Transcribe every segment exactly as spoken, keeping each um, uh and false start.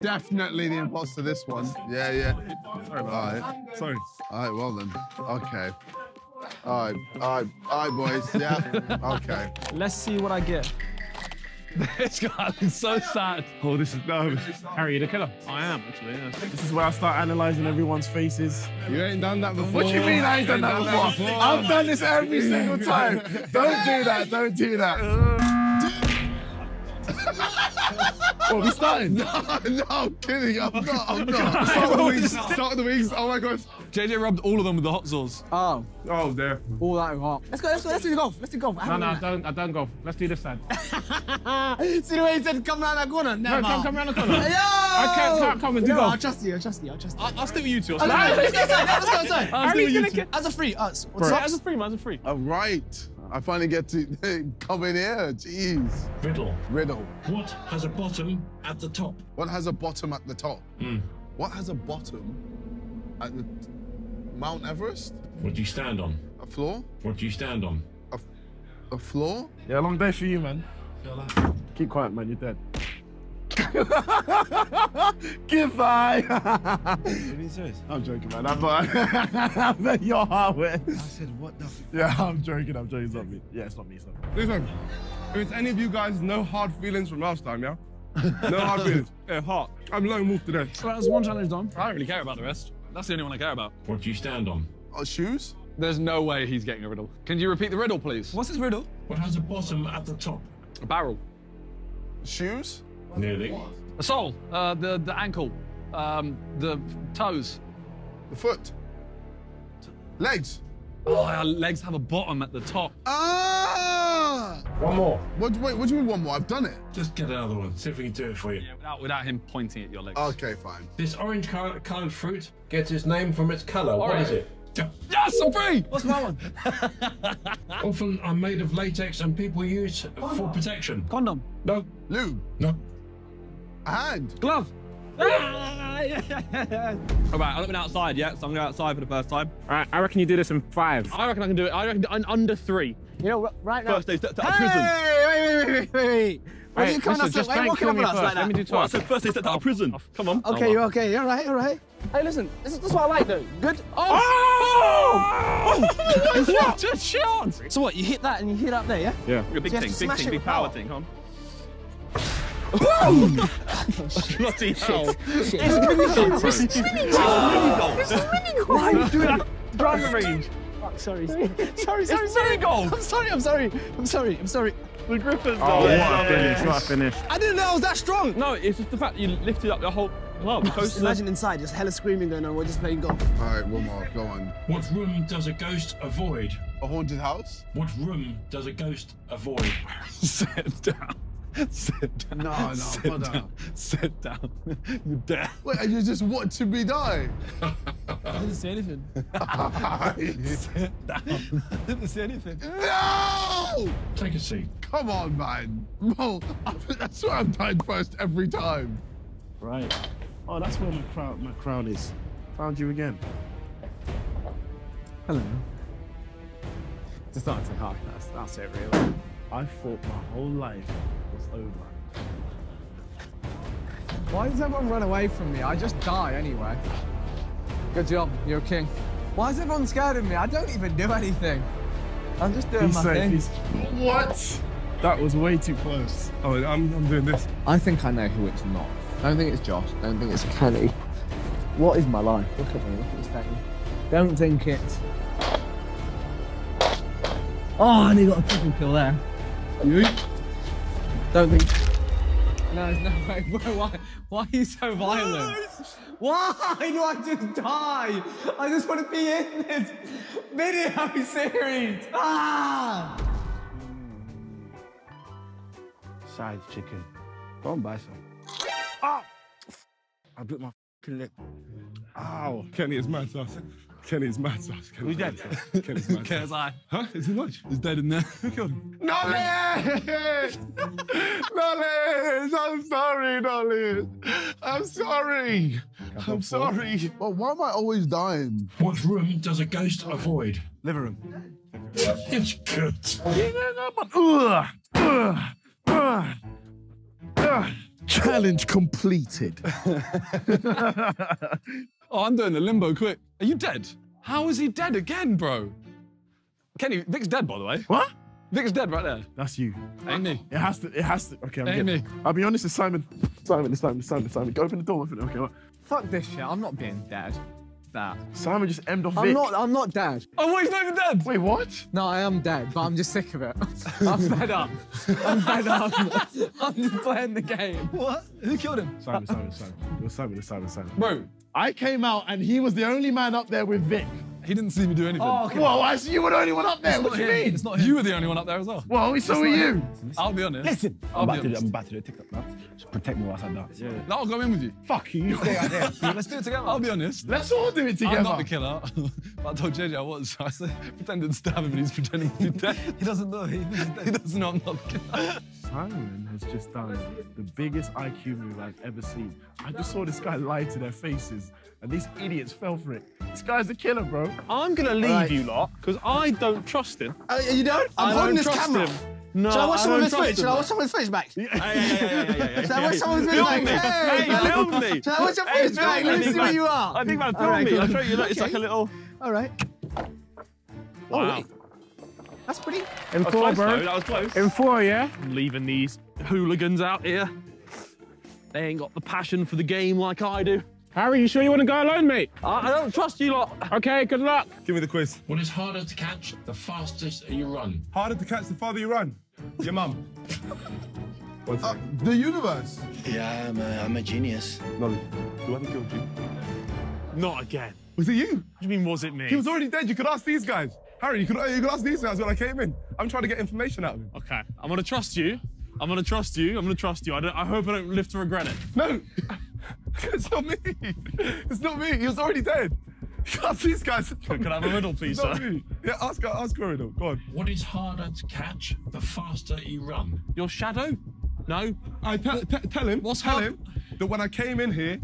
Definitely the imposter, this one. Yeah, yeah. Sorry about that. All right. Sorry. All right, well then. Okay. All right, all right, all right, boys. Yeah. Okay. Let's see what I get. This guy is so sad. Oh, this is no. Harry, you're the killer. I am, actually, yeah. This is where I start analysing everyone's faces. You ain't done that before. What do you mean I ain't done that before? I've done this every single time. Don't do that, don't do that. What, are we starting? No, no, I'm kidding. I'm not, I'm not. Start of the wings, start of the wings. Oh my gosh. J J rubbed all of them with the hot sauce. Oh. Oh, there. All that hot. Let's go, let's go, let's do the golf. Let's do golf. I no, no, I don't, I don't golf. Let's do this side. See the way he said, come round that corner? Never. No, come, come round the corner. Yo! I can't start coming to no, golf. I trust you, I trust you, I trust you. I'll, I'll stay with you two. I'll I'll let's go inside, let's go inside. I'll stay with you two. As a free, us. As a free, man, as a free. All right. I finally get to come in here, jeez. Riddle. Riddle. What has a bottom at the top? What has a bottom at the top? Mm. What has a bottom at the Mount Everest? What do you stand on? A floor? What do you stand on? A, a floor? Yeah, long day for you, man. Keep quiet, man, you're dead. Goodbye. Are you being serious? I'm joking, man. I'm I bet your heart went. I said, what the f? Yeah, I'm joking. I'm joking. It's not me. Yeah, it's not me. It's not me. Listen, if it's any of you guys, no hard feelings from last time, yeah? No hard feelings. Yeah, heart. I'm lone wolf today. Well, that's one challenge done. I don't really care about the rest. That's the only one I care about. What do you stand on? Uh, shoes? There's no way he's getting a riddle. Can you repeat the riddle, please? What's his riddle? What has a bottom at the top? A barrel. Shoes? Nearly. The sole, uh, the, the ankle, um, the toes. The foot. Legs. Oh, our legs have a bottom at the top. Ah! One more. What, wait, what do you mean one more? I've done it. Just get another one. See if we can do it for you. Yeah, without, without him pointing at your legs. Okay, fine. This orange coloured fruit gets its name from its colour. Orange. What is it? Yes, I'm free! What's my one? Often I'm made of latex and people use it for protection. Condom. No. Lube. No. A hand. Glove. Alright, I've not been outside yet, so I'm going outside for the first time. Alright, I reckon you do this in five. I reckon I can do it. I reckon I'm under three. You know, right now. First day to, to hey, prison. Hey, wait, wait, wait, wait, wait. Why are you coming up to us? Why are you walking up on us like that? Let me do twice. Well, I said first day to, to oh. prison. Oh, come on. Okay, you're okay. All right, all right. Hey, listen, this is, this is what I like though. Good. Oh! Oh! Oh! What a chance! So what, you hit that and you hit up there, yeah? Yeah. Big thing, big thing, big power thing, come on. Oh! Bloody hell. It's mini gold. It's mini gold. It's mini gold. Why are you doing that? Driving range. Sorry, sorry, sorry, sorry. Sorry, gold. I'm sorry, I'm sorry, I'm sorry, I'm sorry. The Griffins. Oh, what a finish, what a finish. I didn't know I was that strong. No, it's just the fact that you lifted up the whole club. Just imagine inside, just hella screaming going on, we're just playing golf. All right, one more, go on. What room does a ghost avoid? A haunted house? What room does a ghost avoid? Sit down. Sit down. No, no, sit down. Sit down. You're dead. Wait, and you just watching me die? I didn't say anything. Sit down. I didn't say anything. No! Take a seat. Come on, man. Well, that's where I'm dying first every time. Right. Oh, that's where my crown, my crown is. Found you again. Hello. Just started to hard. That's, that's it, really. I thought my whole life was over. Why does everyone run away from me? I just die anyway. Good job, you're a king. Why is everyone scared of me? I don't even do anything. I'm just doing he's my safe. thing. He's... What? That was way too close. Oh, I'm, I'm doing this. I think I know who it's not. I don't think it's Josh. I don't think it's Kenny. What is my life? Look at me, look at this thing. Don't think it. Oh, and he got a triple kill there. You? Don't think. No, there's no way. Bro, why, why are you so violent? Why do I just die? I just want to be in this video series. Ah! Side chicken. Go and buy some. Oh! I bit my f***ing lip. Ow. Kenny is mad sauce. Kenny's mad sauce. Kenny's dead. Dead. Kenny's mad sauce. Like, huh? Is he lunch? He's dead in there. Who killed him? Knowledge! Knowledge! I'm sorry, Knowledge. I'm sorry. I'm sorry. Well, why am I always dying? What room does a ghost avoid? Living room. It's good. Yeah, no, no, but... Ugh. Ugh. Ugh. Ugh. Challenge completed. Oh, I'm doing the limbo quick. Are you dead? How is he dead again, bro? Kenny, Vic's dead, by the way. What? Vic's dead right there. That's you. Ain't me. It has to, it has to. Okay, I'm Ain't me. I'll be honest, it's Simon. Simon, it's Simon, it's Simon, it's Simon. Go open the door, open it, okay. Right. Fuck this shit, I'm not being dead. That. Simon just emmed off Vic. I'm not, I'm not dead. Oh, wait, he's not even dead. Wait, what? No, I am dead, but I'm just sick of it. I'm fed up. I'm fed up. I'm just playing the game. What? Who killed him? Simon, Simon, Simon. It was Simon, it was Simon, Simon. Bro. I came out and he was the only man up there with Vic. He didn't see me do anything. Oh, okay. Well, I see you were the only one up there. It's what do you him. mean? It's not him. You were the only one up there as well. Well, so were you. Him. I'll be honest. Listen, I'll I'm, about be honest. To do, I'm about to do a TikTok now. Just protect me whilst I dance. Yeah, yeah. No, I'll go in with you. Fuck you. Let's do it together. I'll be honest. Let's all do it together. I'm not the killer. But I told J J I was. I said, pretended to stab him and he's pretending to be dead. He doesn't know. He doesn't know I'm not the killer. Simon has just done the biggest I Q move I've ever seen. I just saw this guy lie to their faces, and these idiots fell for it. This guy's the killer, bro. I'm gonna leave right. you lot, because I don't trust him. Uh, you don't? I'm I holding don't this trust camera. Him. No, Shall I watch someone's face? Shall I watch someone's face back? Shall I watch someone's face back? Hey, film hey, me! Shall I watch your face back? Let me see where you are. I think man, film right, me. I'll show you that. Okay. It's like a little... All right. Wow. Oh, that's pretty. In four, close, bro. Though. That was close. In four, yeah? I'm leaving these hooligans out here. They ain't got the passion for the game like I do. Harry, you sure you want to go alone, mate? I, I don't trust you lot. OK, good luck. Give me the quiz. What is harder to catch the fastest you run? Harder to catch the farther you run? Your mum. One uh, the universe. Yeah, I'm a, I'm a genius. No, you haven't killed you. Not again. Was it you? What do you mean, was it me? He was already dead. You could ask these guys. Harry, you could, you could ask these guys when I came in. I'm trying to get information out of him. OK, I'm going to trust you. I'm going to trust you. I'm going to trust you. I, don't, I hope I don't live to regret it. No. It's not me. It's not me. He was already dead. Ask these guys. Can I have a riddle, please, not sir? Me. Yeah, ask, ask a riddle. Go on. What is harder to catch the faster you run? Your shadow? No. I te te tell him. What's tell him that when I came in here,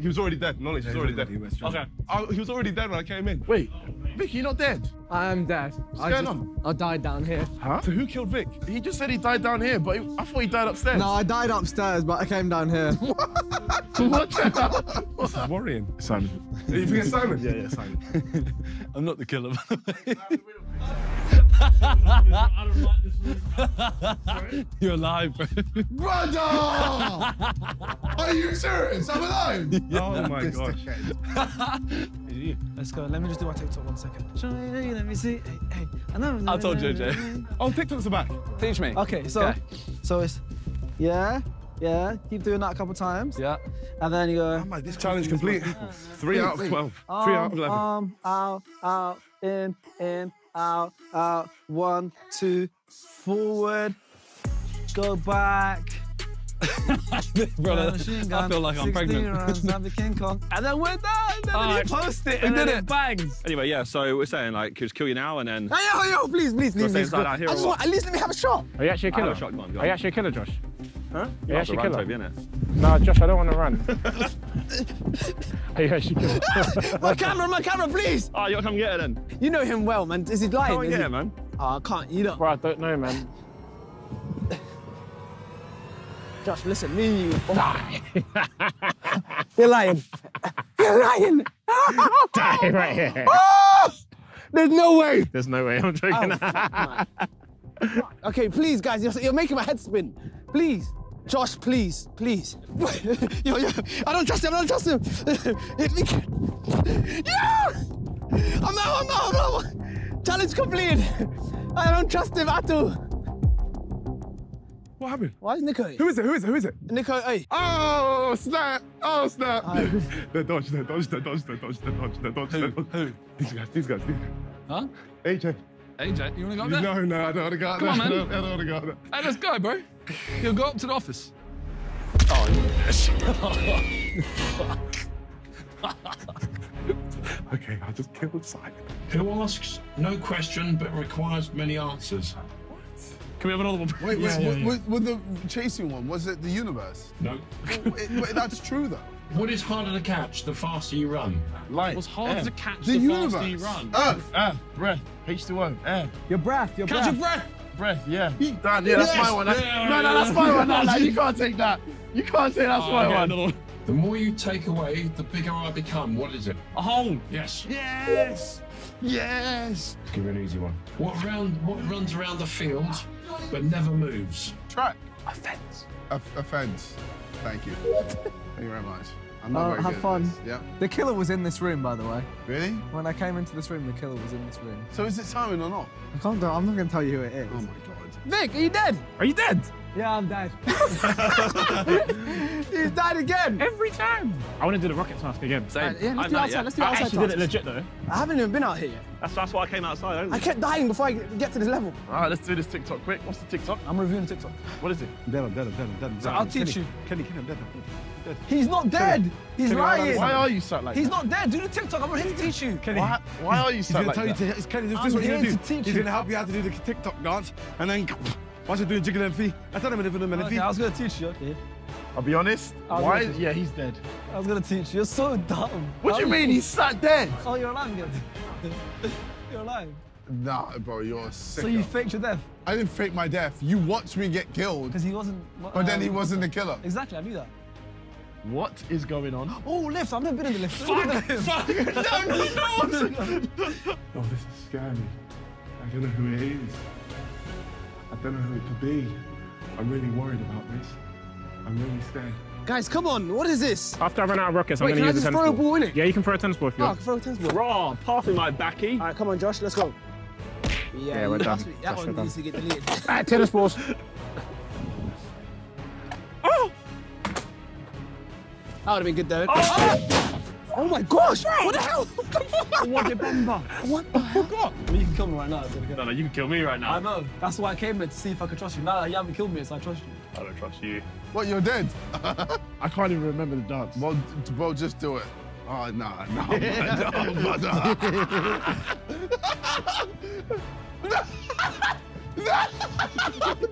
he was already dead. Knowledge, he was already dead. Okay. I, he was already dead when I came in. Wait, Vic, you're not dead. I am dead. What's I going just, on? I died down here. Huh? So who killed Vic? He just said he died down here, but he, I thought he died upstairs. No, I died upstairs, but I came down here. What? This is worrying. Simon. You forget Simon? Yeah, yeah, Simon. I'm not the killer, by the way. I don't like this one. You're alive, bro. Brother! Are you serious? I'm alive! Yeah. Oh my god. Let's go. Let me just do my TikTok one second. Let me see. Hey, hey. I know. I told J J. Oh, TikTok's back. Teach me. Okay, so, okay. so it's, yeah. Yeah, keep doing that a couple of times. Yeah. And then you go... Oh, this challenge complete. Three out of twelve. Um, Three out of eleven. Um, out, out, in, in, out, out. One, two, forward. Go back. Brother, I feel like I'm pregnant. Rounds, I'm the King Kong. And then we're done. And then you post it and then it bangs. Anyway, yeah, so we're saying, like, just kill you now and then... Hey, yo, yo, please, please, please. please I just want, at least let me have a shot. Are you actually a killer? Are you actually a killer, Josh? Huh? You're actually a killer. Toby, no, Josh, I don't want to run. Are you actually killer? My camera, my camera, please! Oh, you got to come get it then. You know him well, man. Is he lying? Come and get it, man. Oh, I can't. You don't. Bro, I don't know, man. Josh, listen, me and you. Die! You're lying. You're lying. Die right here. Oh! There's no way. There's no way. I'm joking. Oh, okay, please, guys. You're, you're making my head spin. Please. Josh, please, please. yo, yo, I don't trust him, I don't trust him. yeah! I'm out, I'm out, I'm out. Challenge completed. I don't trust him at all. What happened? Why is Nico here? Who is it, who is it, who is it? Nico, hey. Oh, snap, oh, snap. Oh, they're dodge, they're dodge, they're dodge, they're dodge, they're dodge, they're dodge, they're dodge. Who? These guys, these guys, these guys. Huh? A J. A J, you want to go up there? No, no, I don't want to go up there. Come on, man. I don't, I don't want to go up there. Hey, let's go, bro. You'll go up to the office. Oh, yes. OK, I just killed Simon. Who asks no question but requires many answers? What? Can we have another one? Wait, yeah, wait, yeah, was, yeah. Was the chasing one, was it the universe? No. Well, it, well, that's true, though. What is harder to catch the faster you run? Light. What's harder air. to catch the, the faster you run? Earth. Earth. Breath. H two O. Air. Your breath. Your catch breath. Catch your breath. Breath, yeah. That, yeah, yes. That's my one. That, yeah, no, no, that's my one. No, no, you can't take that. You can't say that's oh, what okay, I want. The more you take away, the bigger I become. What is it? A hole. Yes. Yes. Yes. Give me an easy one. What round? What runs around the field but never moves? Track. A fence. A, a fence. Thank you. Thank you very much. I'm not uh, very have good fun. At this. Yeah. The killer was in this room, by the way. Really? When I came into this room, the killer was in this room. So is it Simon or not? I can't do it. I'm not going to tell you who it is. Oh my god. Vic, are you dead? Are you dead? Yeah, I'm dead. He's died again. Every time. I want to do the rocket task again. Same. Uh, yeah, let's I'm do outside. Yet. Let's do I outside. I actually tasks. did it legit though. I haven't even been out here yet. That's that's why I came outside. Only. I kept dying before I get to this level. All right, let's do this TikTok quick. What's the TikTok? I'm reviewing the TikTok. What is it? I'm dead. I'm dead. I'm dead. I'm dead. I'm dead. So I'll teach you. Kenny, Kenny, I'm dead. I'm dead. Dead. He's not dead. Kenny, he's Kenny, lying. Why are you so like? He's that? not dead. Do the TikTok. I'm here to teach you. Kenny, why, why are you so like? He's gonna tell you to. Kenny, this is what he's gonna do. He's gonna help you how to do the TikTok dance, and then. Why should I do a jiggle and fee? I thought I'm going to do a okay, I was going to teach you, okay. I'll be honest. Why? Yeah, he's dead. I was going to teach you. You're so dumb. What do you mean? He's sat dead. Oh, you're alive, good. You're alive. Nah, bro, you're sick. So you faked your death? I didn't fake my death. You watched me get killed. Because he wasn't. But um, then he wasn't the killer. Exactly, I knew that. What is going on? Oh, lift! I've never been in the lift. Fuck! Fuck! No, no, no! Oh, this is scary. I don't know who it is. I don't know who it could be. I'm really worried about this. I'm really scared. Guys, come on, what is this? After I run out of rockets, Wait, I'm going to use a tennis ball. Wait, can I just throw a ball in it? Yeah, you can throw a tennis ball if you want. No, I can throw a tennis ball. Raw, passing my backy. All right, come on, Josh, let's go. Yeah, yeah we're done. Me, that Josh, one we're needs done. to get deleted. Ah, tennis balls. Oh! That would have been good, though. Oh! Oh! Oh my gosh! Bro. What the hell? What the bomber? What the hell? God. I mean, you can kill me right now. No, no, you can kill me right now. I know. That's why I came here to see if I could trust you. Now that you haven't killed me, so I trust you. I don't trust you. What? You're dead? I can't even remember the dance. Well, bro, just do it. Oh nah, nah, nah, nah, nah.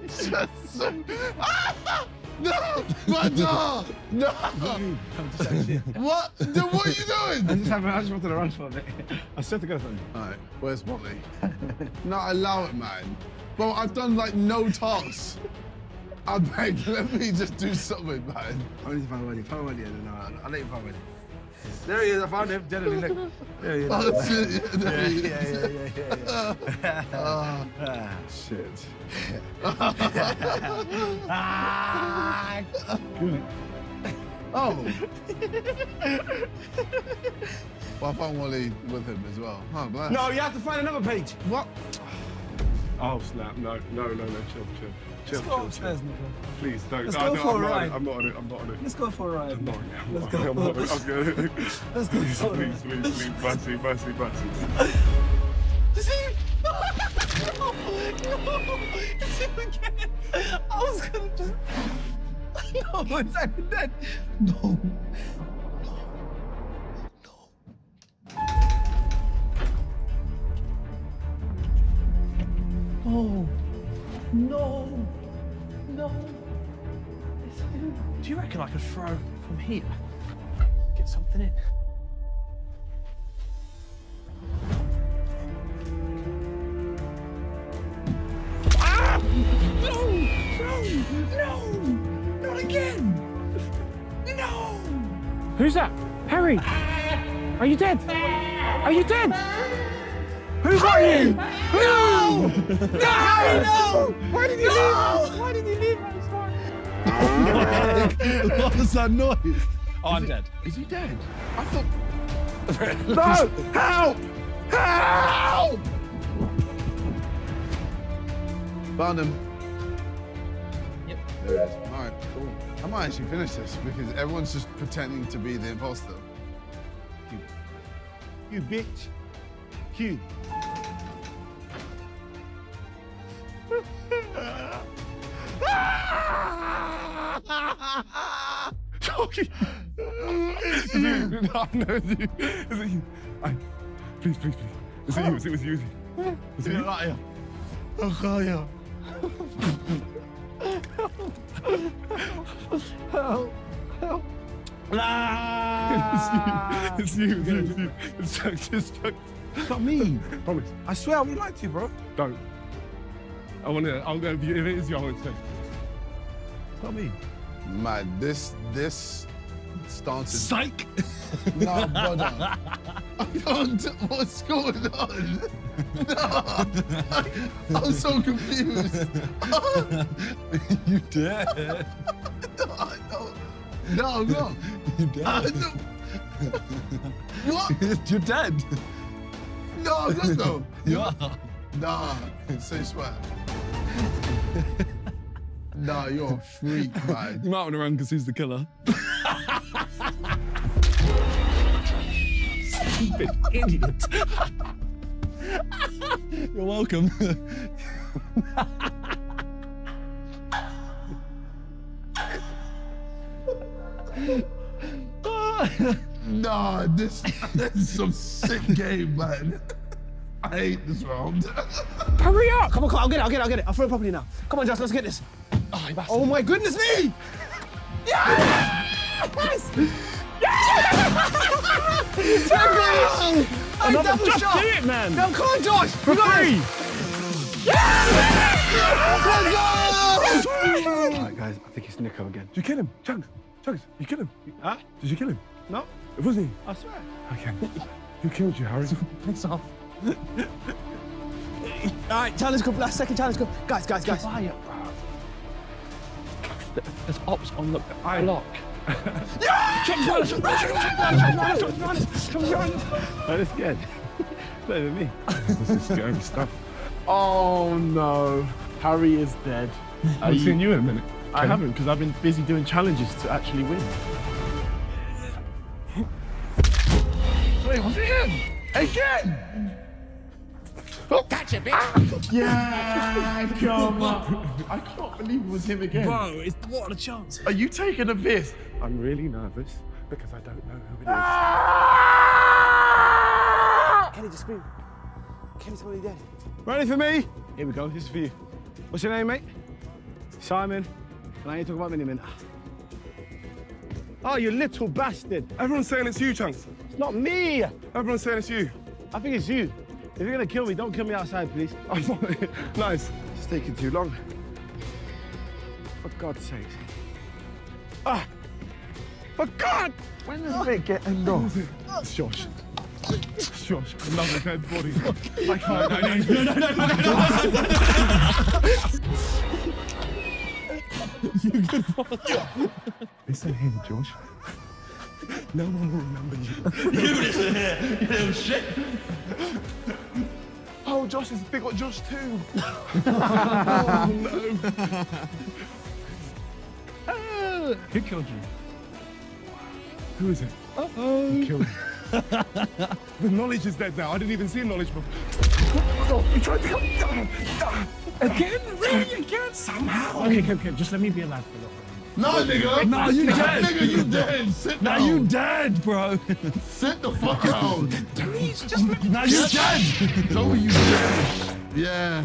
Just No, but no, no. What? Then what are you doing? I just, I just wanted to run for a bit. I still have to go for it. All right, where's Molly? No, allow it, man. Bro, I've done like no tasks. I beg, let me just do something, man. I need to find Molly. Find Molly, and then I'll, I'll let you find Molly. There he is. I found him. Generally, look. There he is. Oh, shit. Yeah, yeah, yeah, yeah, yeah. yeah. Uh, ah, shit. ah, oh. Well, I found Wally with him as well. Huh, man. No, you have to find another page. What? Oh, snap. No, no, no, no. Chill, chill. Chill, Let's go chill, upstairs, chill. Nico. Please, don't. Let's no, go no, for I'm a ride. I'm not on it. I'm not on it. Let's go for a ride. I'm not on it. I'm Let's not on it. Let's go for a ride. Let's go for a ride. Please, please, please. Mercy, mercy, mercy. Is he? No, no. Is he again? I was going to just... No, it's actually dead. No. No, no, no. It's him. Do you reckon I could throw from here? Get something in. Ah! No, no, no, not again. No. Who's that? Harry. Ah! Are you dead? Ah! Are you dead? Ah! Who got you? No! No! Harry, no! Why did you no! leave? Why did you leave? I'm sorry. What was that noise? Oh, I'm dead. Is he dead? I thought... No! Help! Help! Found him. Yep. There it is. All right, cool. I might actually finish this because everyone's just pretending to be the imposter. You, you bitch. Q. Dude, no, no, dude. Is it you? I, please, please, please. Is it you? Is it, was it you? Is it you? Liar. Oh, liar. Help. Help. Help. It's you. It's you. It's you. It's you. It's you. It's you. It's not me. Promise. I swear I won't lie to you, bro. Don't. I want to. I'll go. If it is you, I won't say. It's not me. My this this stance is psych. No, brother. I don't. What's going on? No, I'm so confused. You dead? No, I don't. No, I'm not. You dead? I don't. What? You're dead. No, I'm not though. You are. Nah, say swear. Nah, you're a freak, man. You might want to run because he's the killer. Stupid idiot. You're welcome. Nah, this, this is some sick game, man. I hate this round. Hurry up! Come on, come on, I'll get it, I'll get it, I'll get it. I'll throw it properly now. Come on, Josh, let's get this. Oh, oh my goodness me! Yes! Yes! Yes! Another Josh, shot. Do it, man! No, come on, Josh! For free! Yes! Alright, guys, I think it's Nico again. Did you kill him? Chugs, Chugs, you kill him? Huh? Did you kill him? No. It wasn't he? I swear. Okay. Who killed you, Harry? Piss off. All right, challenge cup, last second challenge cup. Guys, guys, guys. Quiet, bro. There's ops on the I lock. Yeah! Check challenge. Run, run, run, run. Come on. That is good. Play with me. This is scary stuff. Oh, no. Harry is dead. I've you... seen you in a minute. I Can haven't, because I've been busy doing challenges to actually win. Wait, was it him? Again! Oh. Gotcha, bitch! Yeah, come on. I can't believe it was him again. Bro, it's, what a chance. Are you taking a piss? I'm really nervous because I don't know who it is. Ah! Kenny, just scream. Kenny's already dead. Ready for me? Here we go, this is for you. What's your name, mate? Simon. And I ain't talking about Miniminter. Oh, you little bastard. Everyone's saying it's you, Chunks. It's not me. Everyone's saying it's you. I think it's you. If you're going to kill me, don't kill me outside, please. I'm not. Nice. It's taking too long. For God's sake. Ah! For God! When does it get enough? It's Josh. It's Josh. I love the dead body. I can't. I need no, no, no, no, no, no. You good boy. Listen here, Josh. No one will remember you. You listen here, you little shit. Oh, Josh has big got Josh too. Oh, no. Oh. Who killed you? Who is it? Uh-oh. Who killed you? The knowledge is dead now. I didn't even see knowledge before. Oh, you tried to come down. Again? Really? Again? Somehow? Okay, okay, okay. Just let me be alive for a little bit. No, nigga. No, you no, dead. Nigga, you dead. Sit down. No, you dead, bro. Sit the fuck down. Please, just let me. No, you dead. No, you dead. Yeah.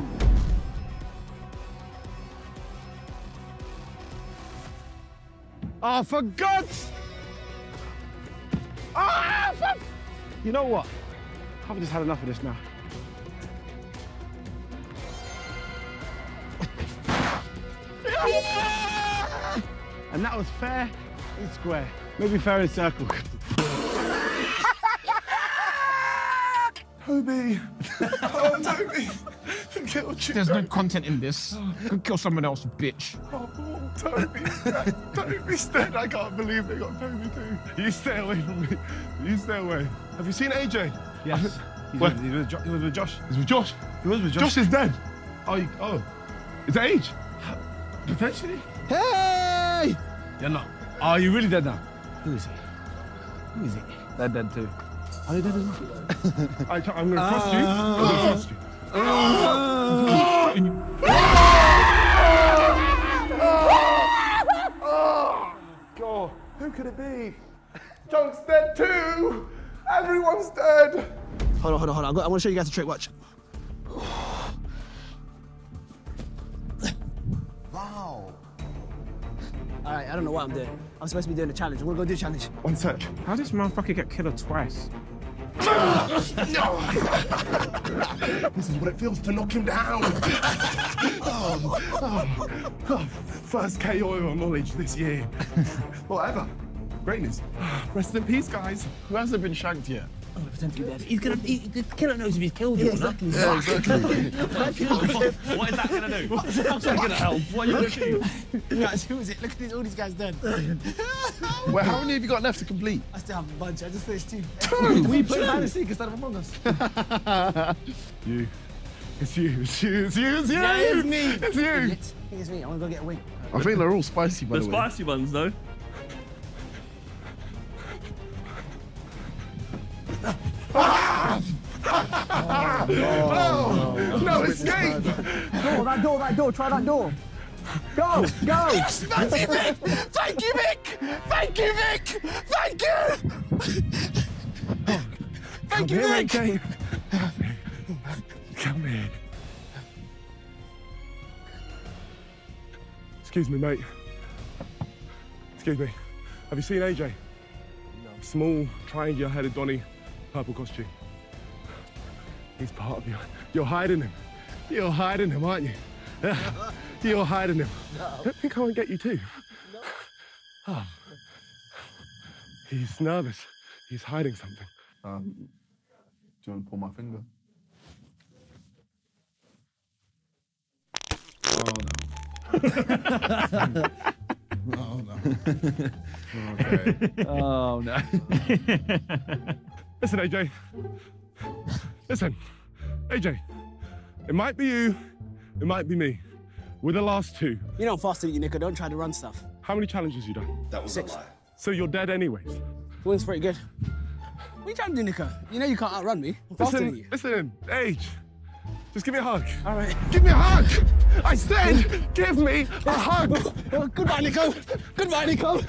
Oh, for God's... Ah, for... You know what? I've just had enough of this now. Yeah! And that was fair and square. Maybe fair in a circle. Toby! Oh, Toby! Who killed you? There's Toby. No content in this. Go kill someone else, bitch. Oh, oh Toby's dead. Toby's dead. I can't believe they got Toby too. You stay away from me. You stay away. Have you seen A J? Yes. He's with, he's with, he was with Josh. He's with Josh. He was with Josh. Josh is dead. Oh, you, oh. Is that H? Potentially. Hey! You're not. Oh, you're really dead now. Who is it? Who is it? They're dead too. Are you dead as well? I I'm gonna trust uh, you. I'm gonna trust you. Uh, uh, oh, God. Who could it be? Junk's dead too. Everyone's dead. Hold on, hold on, hold on. I'm gonna, I'm gonna show you guys a trick. Watch. Wow. All right, I don't know what I'm doing. I'm supposed to be doing a challenge. I'm gonna go do a challenge. One sec. How does motherfucker get killed twice? This is what it feels to knock him down. Oh, oh, oh. First K O on knowledge this year. Whatever. Greatness. Rest in peace, guys. Who hasn't been shanked yet? Oh, potentially dead. He's gonna. He, the killer knows if he's killed you. Yeah, exactly. Yeah, exactly. What is that gonna do? How's that gonna help? What are you looking at? Guys, who is it? Look at these, all these guys dead. Well, how many have you got left to complete? I still have a bunch. I just finished two. Two. We played hide and seek instead of Among Us. You. It's you. It's you. It's you. It's you. Yeah, it's me. It's you. I think it's me. I'm gonna go get a wing. I think they're all spicy. By the way, the spicy ones though. Ah! Oh, no, no, no, no, no escape! Door, that door, that door, try that door. Go, go! Yes, thank you, Vic! Thank you, Vic! Thank you, Vic! Thank you! Thank Come you, here, Vic! Again. Come here. Excuse me, mate. Excuse me. Have you seen A J? No. Small, triangular-headed Donnie. Purple costume. He's part of you. You're hiding him. You're hiding him, aren't you? You're hiding him. No. Don't think I won't get you too. No. Oh. He's nervous. He's hiding something. Um, do you want to pull my finger? Oh no. Oh no. Okay. Oh no. Listen, A J. Listen, A J. It might be you, it might be me. We're the last two. You know, faster than you, Nico. Don't try to run stuff. How many challenges you done? That was six. A lie. So you're dead anyways. The wind's pretty good. What are you trying to do, Nico? You know you can't outrun me. I'm faster than you. Listen, A J. Just give me a hug. All right. Give me a hug. I said, give me a hug. Oh, goodbye, Nico. Goodbye, Nico.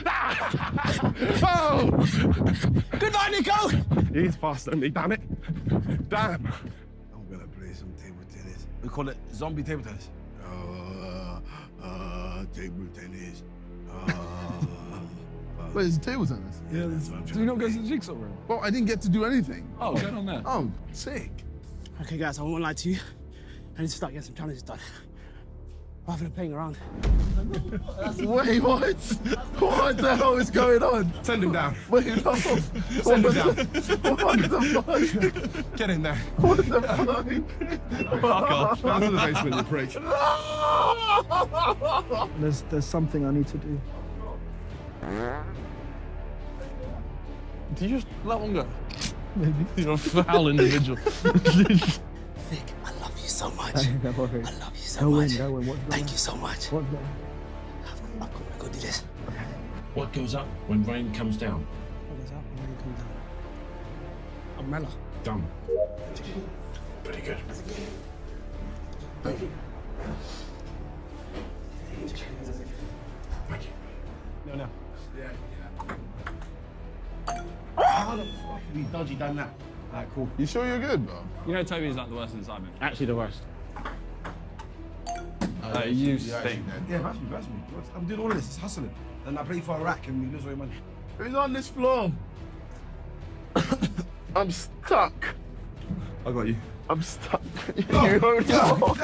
Oh. Goodbye, Nico. He's faster than me, damn it. Damn. I'm gonna play some table tennis. We call it zombie table tennis. Uh, uh, table tennis. Uh, Wait, it's table tennis? Yeah, that's what I'm trying to do. You not go to the jigsaw room? Well, I didn't get to do anything. Oh, go on there. Oh, sick. Okay, guys, I won't lie to you. I need to start getting some challenges done. Rather than playing around. Wait, what? What the hell is going on? Send him down. Wait, no. Send him down. What the fuck? Get in there. What the fuck? Fuck off. Down to the basement, you prick. No! There's, there's something I need to do. Did you just let one go? Maybe. You're a foul individual. Vic, I love you so much. No, I love you so go much. In, go in. Thank you so much. I've got to go do this. Okay. What goes up when rain comes down? What goes up when rain comes down? Umbrella. Dumb. Pretty good. Thank you. Thank you. No, no. Yeah, yeah. How the fuck have you dodgy done that? Alright, cool. You sure you're good, bro? You know Toby's like the worst in Simon. Actually the worst. Uh, you stink. Yeah, bash me, bash me. I'm doing all this, it's hustling. And I play for Iraq and we lose all your money. Who's on this floor? I'm stuck. I got you. I'm stuck. Oh, you already, oh,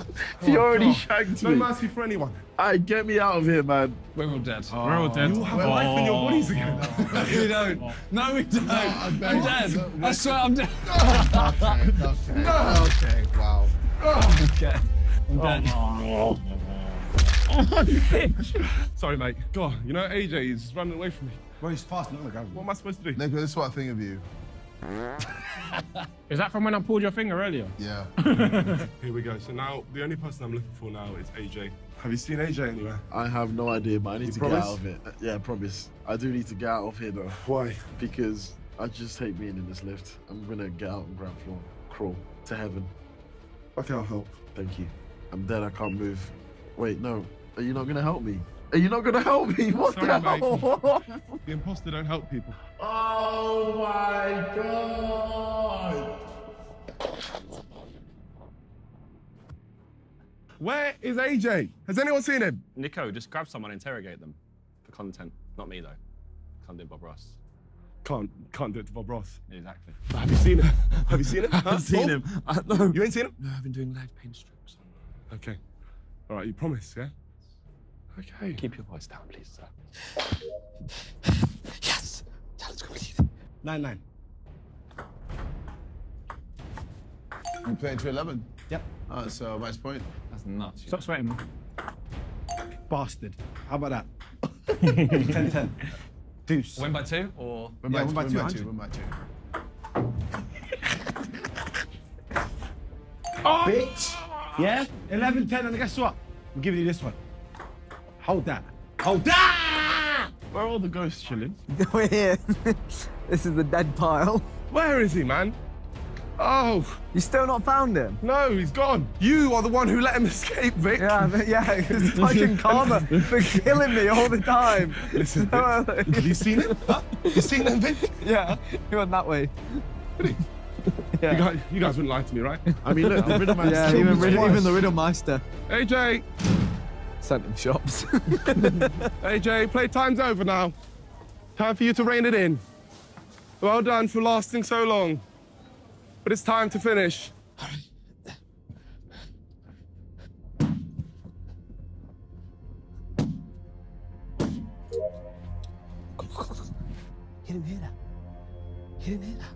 oh, you already shagged me. No mercy for anyone. Alright, get me out of here, man. We're all dead. Oh. We're all dead. You all have oh. life in your bodies again. No, we don't. No, we don't. No, I'm, I'm dead. I swear I'm dead. Okay, okay. No. Okay, wow. Okay. I'm dead. Oh, bitch. Sorry, mate. God, you know, A J is running away from me. Well, he's fast. Look, what am I supposed to do? Nico, this is what I think of you. Is that from when I pulled your finger earlier? Yeah. Here we go. So now, the only person I'm looking for now is A J. Have you seen A J anywhere? I have no idea, but I need you to promise? Get out of it. Yeah, I promise. I do need to get out of here, though. Why? Because I just hate being in this lift. I'm going to get out on ground floor, crawl to heaven. Okay, I'll help. Thank you. I'm dead. I can't move. Wait, no. Are you not going to help me? Are you not going to help me? What Sorry, the hell? Mate. The imposter don't help people. Oh my God! Where is A J? Has anyone seen him? Nico, just grab someone and interrogate them. For content. Not me, though. Can't do Bob Ross. Can't can't do it to Bob Ross. Exactly. But have you seen him? Have you seen him? I haven't huh? seen Bob? him. I, no. You ain't seen him? No, I've been doing leg paint strips. Okay. All right, you promise, yeah? Okay. Keep your voice down, please, sir. Yes! Challenge completed. Nine nine. You played to eleven? Yep. All right, so match point. That's nuts. Stop sweating, man. Bastard. How about that? ten ten. Deuce. Win by two or? Win by, yeah, win by, win two, by two, win by two. Oh, bitch! Yeah? eleven ten, and guess what? I'm giving you this one. Hold that. Hold that! Where are all the ghosts chilling? We're here. This is the dead pile. Where is he, man? Oh. You still not found him? No, he's gone. You are the one who let him escape, Vic. Yeah, but yeah, it's fucking karma for killing me all the time. Listen, Vic, have you seen him? Huh? You seen him, Vic? Yeah, he went that way. Really? Yeah. You, guys, you guys wouldn't lie to me, right? I mean, look, the Riddlemeister. Yeah, even, Ridd even the Riddlemeister. A J. Sent him shops. A J, playtime's over now. Time for you to rein it in. Well done for lasting so long. But it's time to finish. He didn't hear that. He didn't hear that.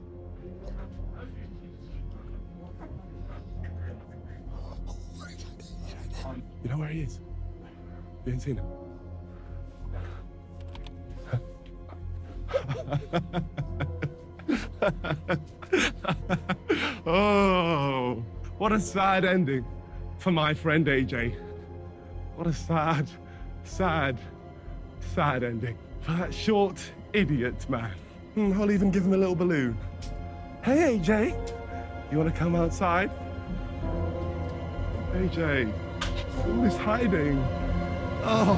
You know where he is? You ain't seen him. Oh, what a sad ending for my friend A J. What a sad, sad, sad ending for that short idiot man. I'll even give him a little balloon. Hey, A J, you want to come outside? A J, all this hiding. Oh,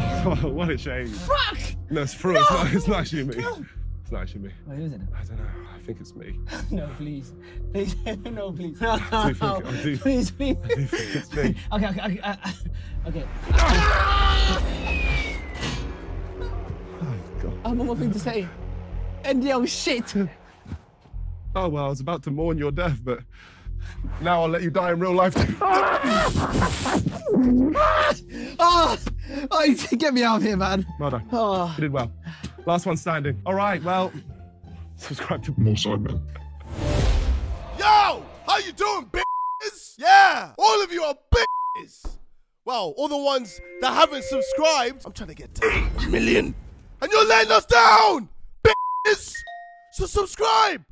what a shame. Fuck! No, it's true. No. It's, not, it's not actually me. No. It's not actually me. Well, who is it? I don't know. I think it's me. No, please. Please. No, please. No, I do think, I do, please, please. I do think it's me. Okay, okay, okay. Uh, okay. Ah! Oh, God. I have one more thing to say. And the old shit. Oh, well, I was about to mourn your death, but now I'll let you die in real life. Oh, oh, get me out of here, man. Well done. Oh. You did well. Last one standing. All right, well, subscribe to more SIDEMEN. Yo, how you doing, bitches? Yeah, all of you are bitches. Well, all the ones that haven't subscribed, I'm trying to get to eight million. And you're letting us down, bitches. So subscribe.